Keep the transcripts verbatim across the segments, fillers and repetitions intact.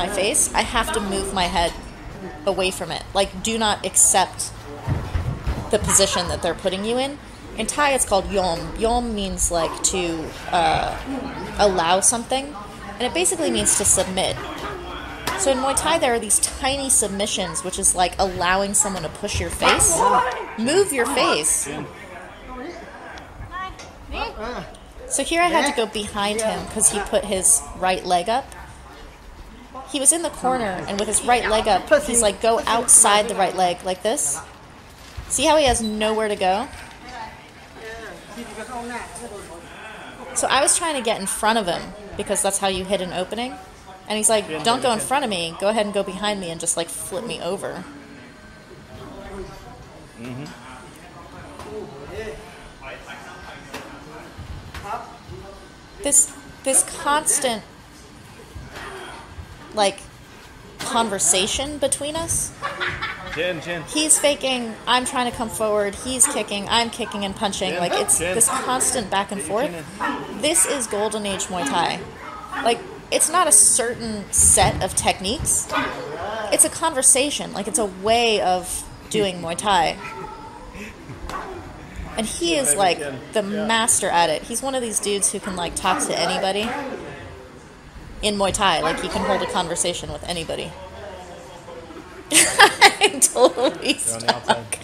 my face, I have to move my head away from it. Like, do not accept the position that they're putting you in. In Thai, it's called yom. Yom means, like, to uh, allow something, and it basically means to submit. So in Muay Thai, there are these tiny submissions, which is like allowing someone to push your face. Move your face. So here I had to go behind him because he put his right leg up. He was in the corner, and with his right leg up, he's like, go outside the right leg, like this. See how he has nowhere to go? So I was trying to get in front of him because that's how you hit an opening. And he's like, don't go in front of me. Go ahead and go behind me and just, like, flip me over. Mm-hmm. This this constant, like, conversation between us. Jin, Jin. He's faking, I'm trying to come forward, he's kicking, I'm kicking and punching. Like, it's this constant back and forth. This is Golden Age Muay Thai. Like, it's not a certain set of techniques. It's a conversation. Like, it's a way of doing Muay Thai. And he is, like, the master at it. He's one of these dudes who can, like, talk to anybody in Muay Thai. Like, he can hold a conversation with anybody. I'm totally stuck.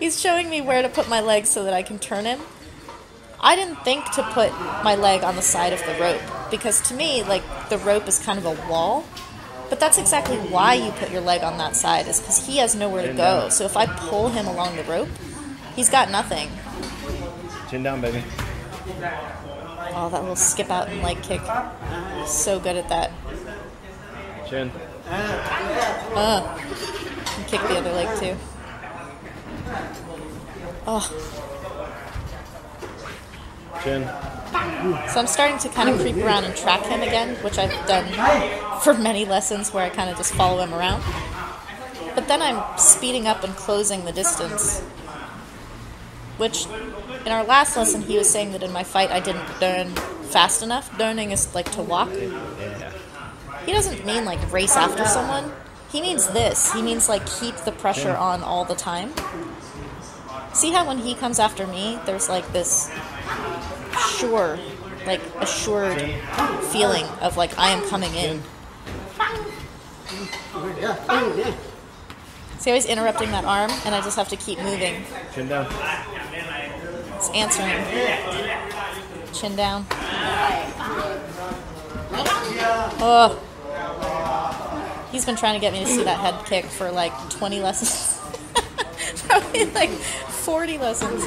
He's showing me where to put my legs so that I can turn him. I didn't think to put my leg on the side of the rope, because to me, like, the rope is kind of a wall. But that's exactly why you put your leg on that side, is because he has nowhere to go. So if I pull him along the rope, he's got nothing. Chin down, baby. Oh, that little skip out and leg kick. So good at that. Chin. Oh. And kick the other leg, too. Oh. Chin. So I'm starting to kind of creep around and track him again, which I've done for many lessons where I kind of just follow him around. But then I'm speeding up and closing the distance, which in our last lesson he was saying that in my fight I didn't turn fast enough. Turning is like to walk. He doesn't mean like race after someone. He means this. He means like keep the pressure on all the time. See how when he comes after me, there's like this sure, like assured feeling of like I am coming in. See how he's interrupting that arm, and I just have to keep moving. Chin down. It's answering. Chin down. Oh. He's been trying to get me to see that head kick for like twenty lessons. Probably like forty lessons.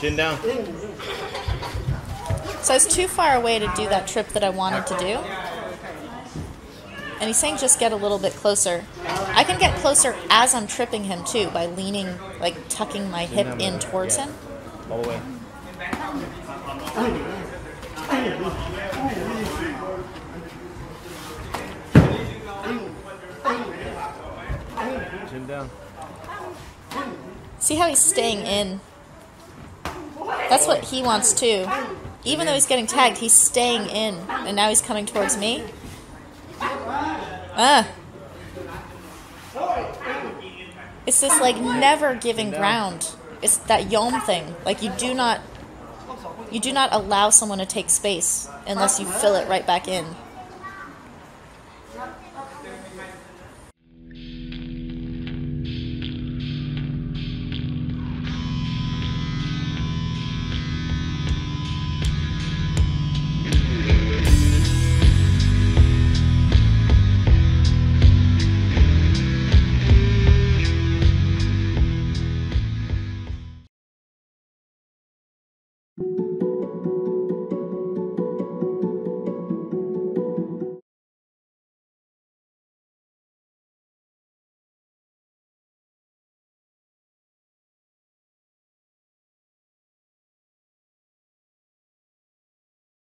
Chin down. So I was too far away to do that trip that I wanted to do. And he's saying just get a little bit closer. I can get closer as I'm tripping him too by leaning, like tucking my hip in towards him. All the way. Chin down. See how he's staying in? That's what he wants too. Even though he's getting tagged, he's staying in. And now he's coming towards me. Ah. It's this like never giving ground. It's that yom thing. Like you do not you do not allow someone to take space unless you fill it right back in.